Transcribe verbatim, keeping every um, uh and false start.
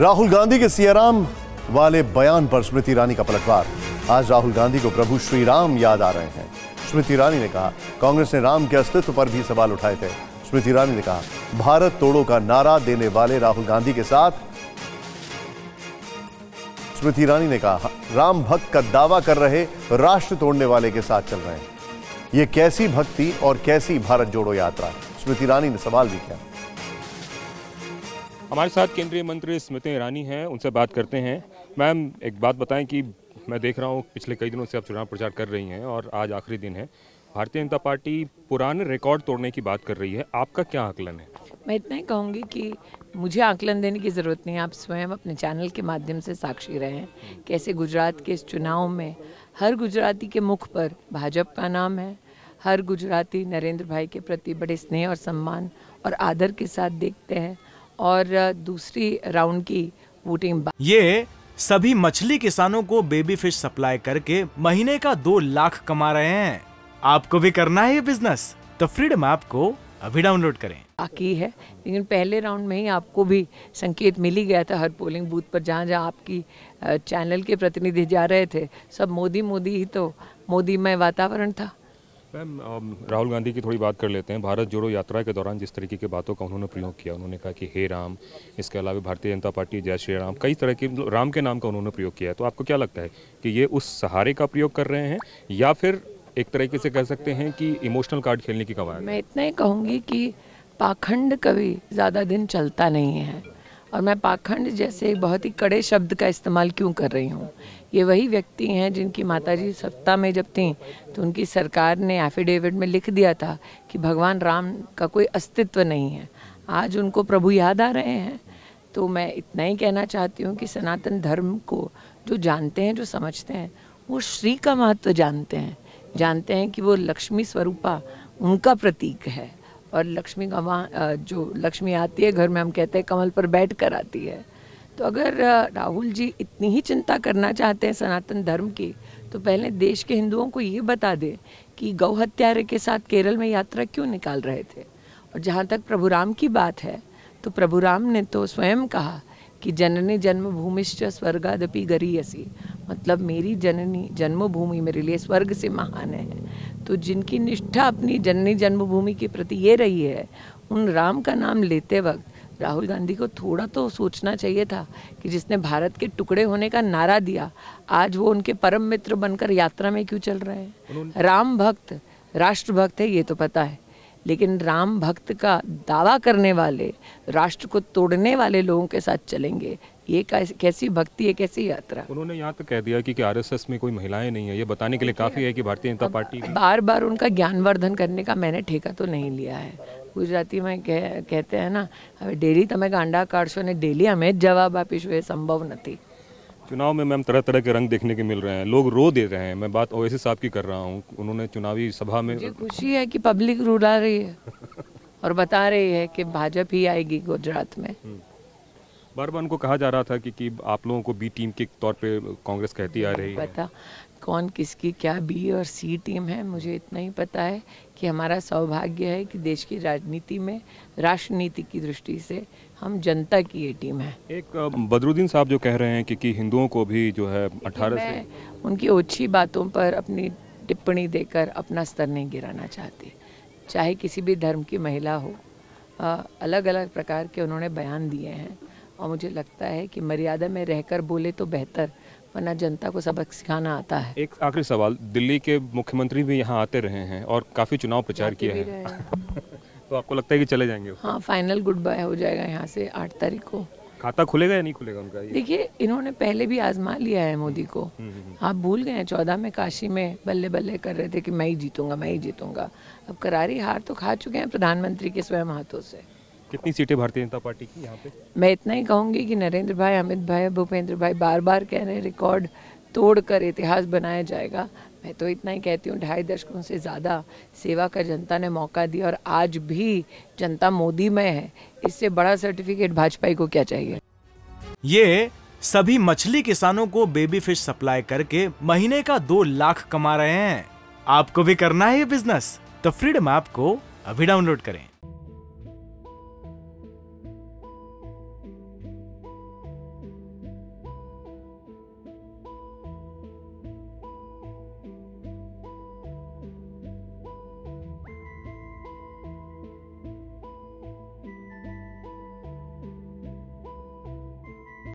राहुल गांधी के सियाराम वाले बयान पर स्मृति ईरानी का पलटवार। आज राहुल गांधी को प्रभु श्री राम याद आ रहे हैं। स्मृति ईरानी ने कहा, कांग्रेस ने राम के अस्तित्व पर भी सवाल उठाए थे। स्मृति ईरानी ने कहा, भारत तोड़ो का नारा देने वाले राहुल गांधी के साथ स्मृति ईरानी ने कहा, राम भक्त का दावा कर रहे राष्ट्र तोड़ने वाले के साथ चल रहे हैं। ये कैसी भक्ति और कैसी भारत जोड़ो यात्रा, स्मृति ईरानी ने सवाल भी किया। हमारे साथ केंद्रीय मंत्री स्मृति ईरानी हैं, उनसे बात करते हैं। मैम, एक बात बताएं कि मैं देख रहा हूँ पिछले कई दिनों से आप चुनाव प्रचार कर रही हैं और आज आखिरी दिन है। भारतीय जनता पार्टी पुराने रिकॉर्ड तोड़ने की बात कर रही है, आपका क्या आकलन है? मैं इतना ही कहूँगी कि मुझे आकलन देने की ज़रूरत नहीं है, आप स्वयं अपने चैनल के माध्यम से साक्षी रहे हैं कैसे गुजरात के इस चुनाव में हर गुजराती के मुख पर भाजपा का नाम है। हर गुजराती नरेंद्र भाई के प्रति बड़े स्नेह और सम्मान और आदर के साथ देखते हैं और दूसरी राउंड की वोटिंग। ये सभी मछली किसानों को बेबी फिश सप्लाई करके महीने का दो लाख कमा रहे हैं। आपको भी करना है ये बिजनेस तो फ्रीडम ऐप को अभी डाउनलोड करें। बाकी है, लेकिन पहले राउंड में ही आपको भी संकेत मिल ही गया था। हर पोलिंग बूथ पर जहाँ जहाँ आपकी चैनल के प्रतिनिधि जा रहे थे, सब मोदी मोदी ही, तो मोदीमय वातावरण था। मैम, राहुल गांधी की थोड़ी बात कर लेते हैं। भारत जोड़ो यात्रा के दौरान जिस तरीके की बातों का उन्होंने प्रयोग किया, उन्होंने कहा कि हे राम, इसके अलावा भारतीय जनता पार्टी जय श्री राम, कई तरह के राम के नाम का उन्होंने प्रयोग किया है। तो आपको क्या लगता है कि ये उस सहारे का प्रयोग कर रहे हैं या फिर एक तरीके से कह सकते हैं कि इमोशनल कार्ड खेलने की कवायद? मैं इतना ही कहूँगी कि पाखंड कभी ज़्यादा दिन चलता नहीं है। और मैं पाखंड जैसे बहुत ही कड़े शब्द का इस्तेमाल क्यों कर रही हूँ? ये वही व्यक्ति हैं जिनकी माताजी सत्ता में जब थीं तो उनकी सरकार ने एफिडेविट में लिख दिया था कि भगवान राम का कोई अस्तित्व नहीं है। आज उनको प्रभु याद आ रहे हैं। तो मैं इतना ही कहना चाहती हूँ कि सनातन धर्म को जो जानते हैं, जो समझते हैं, वो श्री का महत्व जानते हैं, जानते हैं कि वो लक्ष्मी स्वरूपा उनका प्रतीक है। और लक्ष्मी का वहाँ जो लक्ष्मी आती है घर में, हम कहते हैं कमल पर बैठ कर आती है। तो अगर राहुल जी इतनी ही चिंता करना चाहते हैं सनातन धर्म की, तो पहले देश के हिंदुओं को ये बता दें कि गौ हत्यारे के साथ केरल में यात्रा क्यों निकाल रहे थे। और जहाँ तक प्रभु राम की बात है, तो प्रभु राम ने तो स्वयं कहा कि जननी जन्मभूमिश्च स्वर्गादपि गरीयसी, मतलब मेरी जननी जन्मभूमि मेरे लिए स्वर्ग से महान है। तो जिनकी निष्ठा अपनी जननी जन्मभूमि के प्रति ये रही है, उन राम का नाम लेते वक्त राहुल गांधी को थोड़ा तो सोचना चाहिए था कि जिसने भारत के टुकड़े होने का नारा दिया, आज वो उनके परम मित्र बनकर यात्रा में क्यों चल रहे हैं। राम भक्त, राष्ट्रभक्त है ये तो पता है, लेकिन राम भक्त का दावा करने वाले, राष्ट्र को तोड़ने वाले लोगों के साथ चलेंगे, ये कैसी भक्ति है, कैसी यात्रा। उन्होंने यहाँ तक कह दिया कि, कि आरएसएस में कोई महिलाएं नहीं है। ये बताने के लिए काफ़ी है कि भारतीय जनता पार्टी बार बार उनका ज्ञानवर्धन करने का मैंने ठेका तो नहीं लिया है। गुजराती में कह, कहते हैं ना, डेली तमे गांडा काढशो ने डेली हमें जवाब आपीशो, ये संभव नहीं। चुनाव में मैम तरह तरह के रंग देखने के मिल रहे हैं, लोग रो दे रहे हैं। मैं बात ओवैसी साहब की कर रहा हूँ, उन्होंने चुनावी सभा में, मुझे खुशी है कि पब्लिक रुला रही है और बता रही है कि भाजपा ही आएगी गुजरात में। बार बार उनको कहा जा रहा था कि, कि आप लोगों को बी टीम के तौर पे कांग्रेस कहती आ रही है। पता कौन किसकी क्या बी और सी टीम है, मुझे इतना ही पता है कि हमारा सौभाग्य है कि देश की राजनीति में राष्ट्रनीति की दृष्टि से हम जनता की ये टीम है। एक बदरुद्दीन साहब जो कह रहे हैं कि, कि हिंदुओं को भी जो है अठारह से उनकी ओछी बातों पर अपनी टिप्पणी देकर अपना स्तर नहीं गिराना चाहते, चाहे किसी भी धर्म की महिला हो। अलग अलग प्रकार के उन्होंने बयान दिए हैं और मुझे लगता है कि मर्यादा में रहकर बोले तो बेहतर, वरना जनता को सबक सिखाना आता है। एक आखिरी सवाल, दिल्ली के मुख्यमंत्री भी यहाँ आते रहे हैं और काफ़ी चुनाव प्रचार किया है, तो आपको लगता है कि चले जाएंगे? हाँ, फाइनल गुड बाय हो जाएगा यहाँ से आठ तारीख को। खाता खुलेगा या नहीं खुलेगा उनका? देखिए, इन्होंने पहले भी आजमा लिया है मोदी को। आप भूल गए चौदह में काशी में बल्ले बल्ले कर रहे थे कि मैं ही जीतूंगा, मैं ही जीतूंगा। अब करारी हार तो खा चुके हैं प्रधानमंत्री के स्वयं हाथों से। कितनी सीटें भारतीय जनता पार्टी की यहाँ पे? मैं इतना ही कहूँगी कि नरेंद्र भाई, अमित भाई, भूपेन्द्र भाई बार बार कह रहे हैं रिकॉर्ड तोड़कर इतिहास बनाया जाएगा। मैं तो इतना ही कहती हूँ, ढाई दशकों से ज़्यादा सेवा का जनता ने मौका दिया और आज भी जनता मोदी में है। इससे बड़ा सर्टिफिकेट भाजपा को क्या चाहिए। ये सभी मछली किसानों को बेबी फिश सप्लाई करके महीने का दो लाख कमा रहे हैं। आपको भी करना है ये बिजनेस तो फ्रीडम ऐप को अभी डाउनलोड करें।